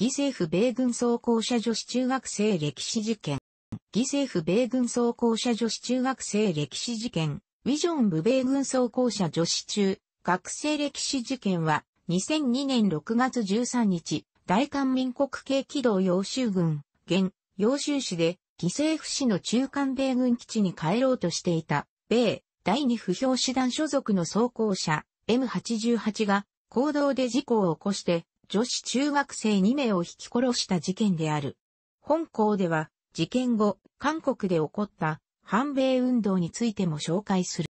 義政府米軍装甲車女子中学生歴史事件。義政府米軍装甲車女子中学生歴史事件。ウィジョン部米軍装甲車女子中学生歴史事件は2002年6月13日、大韓民国系機動揚州軍、現、揚州市で義政府市の中間米軍基地に帰ろうとしていた、米、第2歩兵師団所属の装甲車 M88 が公道で事故を起こして、女子中学生2名をひき殺した事件である。本項では、事件後、韓国で起こった反米運動についても紹介する。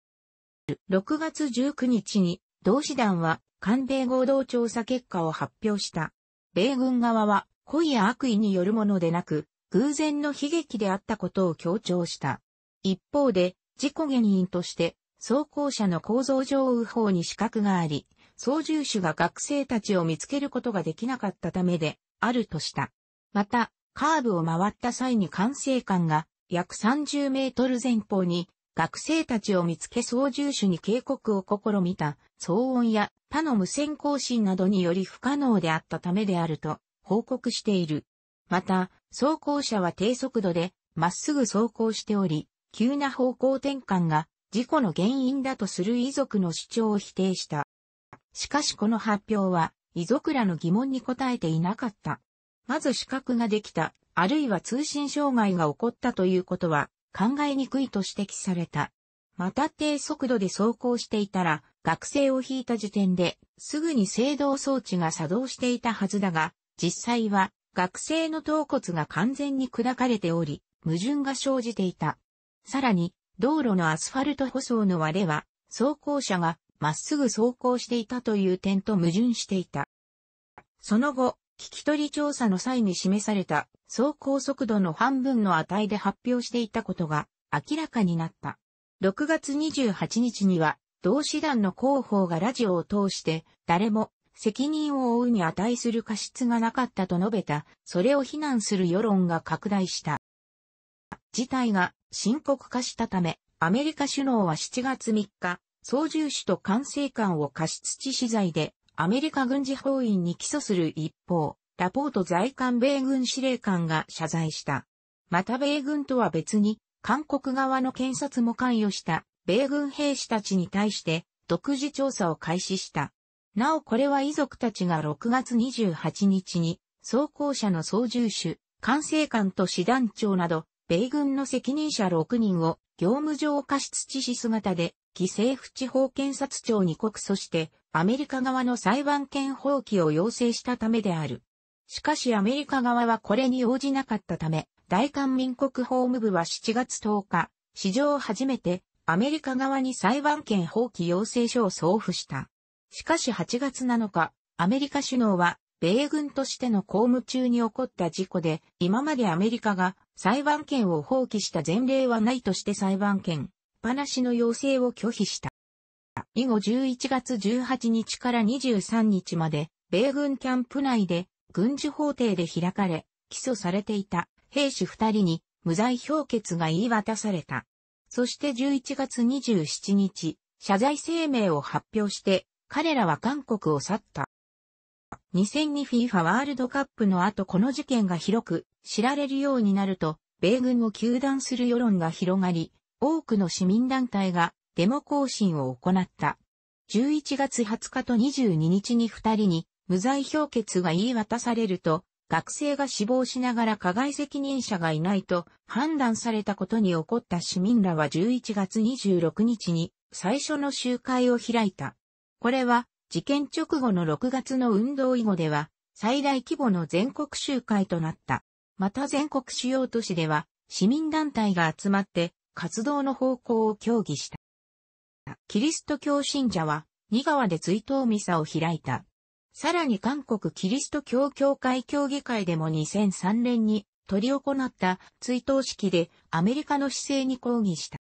6月19日に、同師団は韓米合同調査結果を発表した。米軍側は、故意や悪意によるものでなく、偶然の悲劇であったことを強調した。一方で、事故原因として、装甲車の構造上右方に死角があり、操縦手が学生たちを見つけることができなかったためであるとした。また、カーブを回った際に管制官が約30メートル前方に学生たちを見つけ操縦手に警告を試みた騒音や他の無線交信などにより不可能であったためであると報告している。また、装甲車は低速度でまっすぐ走行しており、急な方向転換が事故の原因だとする遺族の主張を否定した。しかしこの発表は、遺族らの疑問に答えていなかった。まず死角ができた、あるいは通信障害が起こったということは、考えにくいと指摘された。また低速度で走行していたら、学生を引いた時点で、すぐに制動装置が作動していたはずだが、実際は、学生の頭骨が完全に砕かれており、矛盾が生じていた。さらに、道路のアスファルト舗装の割れは、装甲車が、まっすぐ走行していたという点と矛盾していた。その後、聞き取り調査の際に示された走行速度の半分の値で発表していたことが明らかになった。6月28日には、同師団の広報がラジオを通して、誰も責任を負うに値する過失がなかったと述べた、それを非難する世論が拡大した。事態が深刻化したため、アメリカ首脳は7月3日、操縦手と管制官を過失致死罪でアメリカ軍事法院に起訴する一方、ラポート在韓米軍司令官が謝罪した。また米軍とは別に、韓国側の検察も関与した米軍兵士たちに対して独自調査を開始した。なおこれは遺族たちが6月28日に、装甲車の操縦手、管制官と師団長など、米軍の責任者6人を業務上過失致死姿で、義政府地方検察庁に告訴して、アメリカ側の裁判権放棄を要請したためである。しかしアメリカ側はこれに応じなかったため、大韓民国法務部は7月10日、史上初めてアメリカ側に裁判権放棄要請書を送付した。しかし8月7日、アメリカ首脳は、米軍としての公務中に起こった事故で、今までアメリカが裁判権を放棄した前例はないとして裁判権。話の要請を拒否した。以後11月18日から23日まで、米軍キャンプ内で軍事法廷で開かれ、起訴されていた兵士2人に無罪評決が言い渡された。そして11月27日、謝罪声明を発表して、彼らは韓国を去った。2002 FIFA ワールドカップの後この事件が広く知られるようになると、米軍を糾弾する世論が広がり、多くの市民団体がデモ行進を行った。11月20日と22日に2人に無罪評決が言い渡されると、学生が死亡しながら加害責任者がいないと判断されたことに怒った市民らは11月26日に最初の集会を開いた。これは事件直後の6月の運動以後では最大規模の全国集会となった。また全国主要都市では市民団体が集まって、活動の方向を協議した。キリスト教信者は、仁川で追悼ミサを開いた。さらに韓国キリスト教教会協議会でも2003年に取り行った追悼式でアメリカの姿勢に抗議した。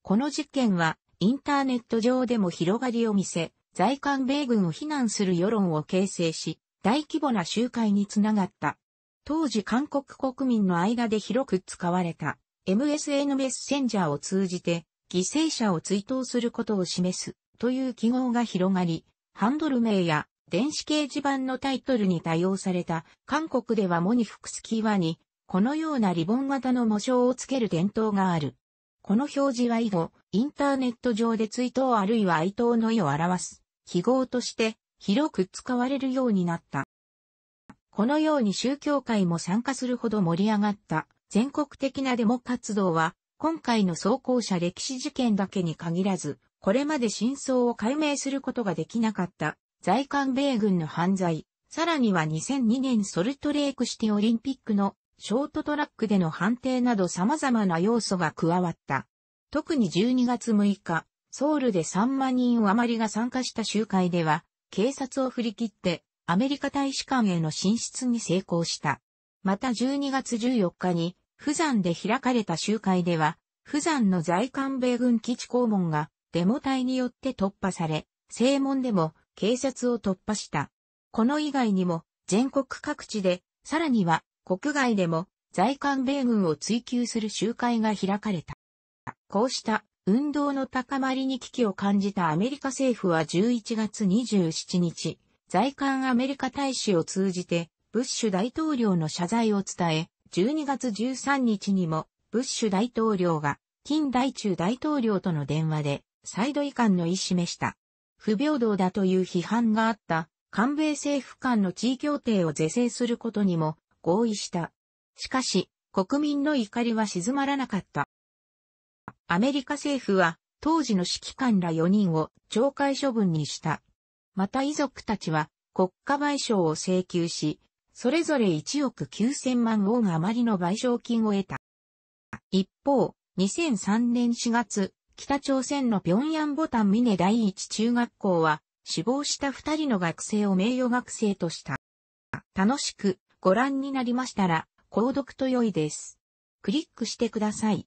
この事件は、インターネット上でも広がりを見せ、在韓米軍を非難する世論を形成し、大規模な集会につながった。当時韓国国民の間で広く使われた。MSN メッセンジャーを通じて犠牲者を追悼することを示すという記号が広がり、ハンドル名や電子掲示板のタイトルに多用された、韓国では喪に服す際に、このようなリボン型の喪章をつける伝統がある。この表示は以後、インターネット上で追悼あるいは哀悼の意を表す、記号として、広く使われるようになった。このように宗教界も参加するほど盛り上がった、全国的なデモ活動は、今回の装甲車歴史事件だけに限らず、これまで真相を解明することができなかった、在韓米軍の犯罪、さらには2002年ソルトレークシティオリンピックのショートトラックでの判定など様々な要素が加わった。特に12月6日、ソウルで3万人余りが参加した集会では、警察を振り切ってアメリカ大使館への進出に成功した。また12月14日に、釜山で開かれた集会では、釜山の在韓米軍基地校門がデモ隊によって突破され、正門でも警察を突破した。この以外にも全国各地で、さらには国外でも在韓米軍を追及する集会が開かれた。こうした運動の高まりに危機を感じたアメリカ政府は11月27日、在韓アメリカ大使を通じてブッシュ大統領の謝罪を伝え、12月13日にも、ブッシュ大統領が、金大中大統領との電話で、再度遺憾の意示した。不平等だという批判があった、韓米政府間の地位協定を是正することにも合意した。しかし、国民の怒りは静まらなかった。アメリカ政府は、当時の指揮官ら4人を懲戒処分にした。また遺族たちは、国家賠償を請求し、それぞれ1億9000万ウォン余りの賠償金を得た。一方、2003年4月、北朝鮮の平壌牡丹峰第一中学校は、死亡した2人の学生を名誉学生とした。楽しくご覧になりましたら、購読と良いです。クリックしてください。